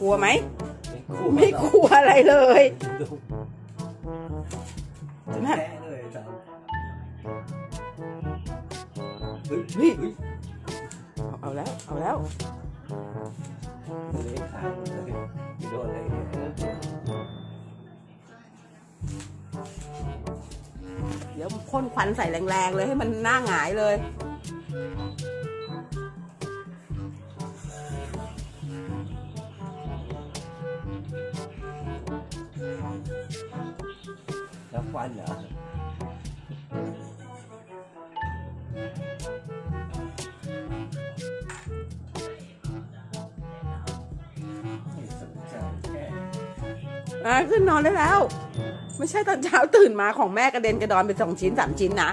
กลัวไหมไม่กลัวอะไรเลยนะนี่เอาแล้วเอาแล้วโดนอะไรเดี๋ยวพ่นควันใส่แรงๆเลยให้มันหน้าหงายเลยแล้วควันเหรอขึ้นนอนได้แล้วไม่ใช่ตอนเช้าตื่นมาของแม่กระเด็นกระดอนเป็น2 ชิ้น3 ชิ้นนะ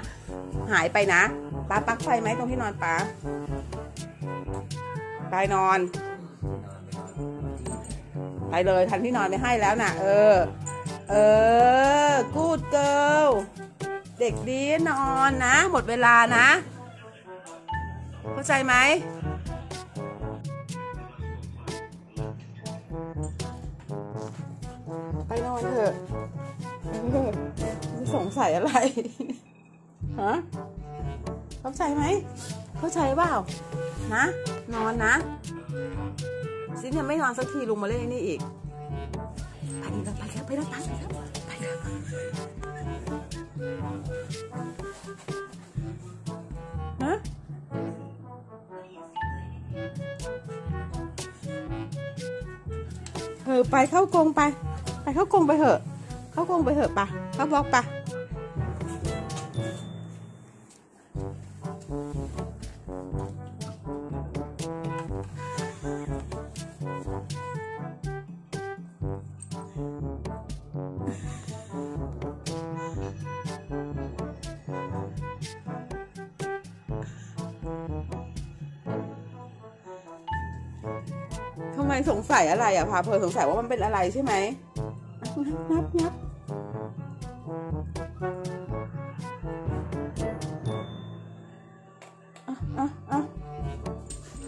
หายไปนะป้าปักไฟไหมตรงที่นอนป้าไปนอนไปเลยทันที่นอนไปให้แล้วนะกูดเกิลเด็กดีนอนนะหมดเวลานะเข้าใจไหมไปนอนเถอะจะสงสัยอะไรฮะเข้าใจไหมเข้าใจเปล่านะนอนนะซินยังไม่นอนสักทีลุงมาเล่นนี่อีกไปครับไปแล้วไปครับไปครับฮะไปเข้ากรงไปเข้ากรงไปเถอะเข้ากรงไปเถอะปะเข้าบล็อกปะทำไมสงสัยอะไรอ่ะพาเพลินสงสัยว่ามันเป็นอะไรใช่ไหมนับไ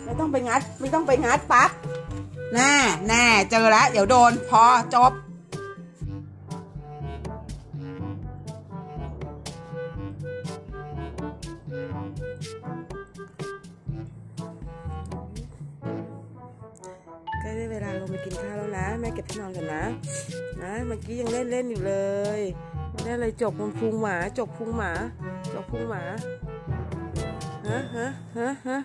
ม่ต้องไปงัดไม่ต้องไปงัดปั๊บแน่เจอแล้วเดี๋ยวโดนพอจบได้เวลาลงไปกินข้าวแล้วนะแม่เก็บที่นอนกันนะเมื่อกี้ยังเล่นอยู่เลยได้อะไรจกมันพุงหมาจกพุงหมาจกพุงหมาฮะ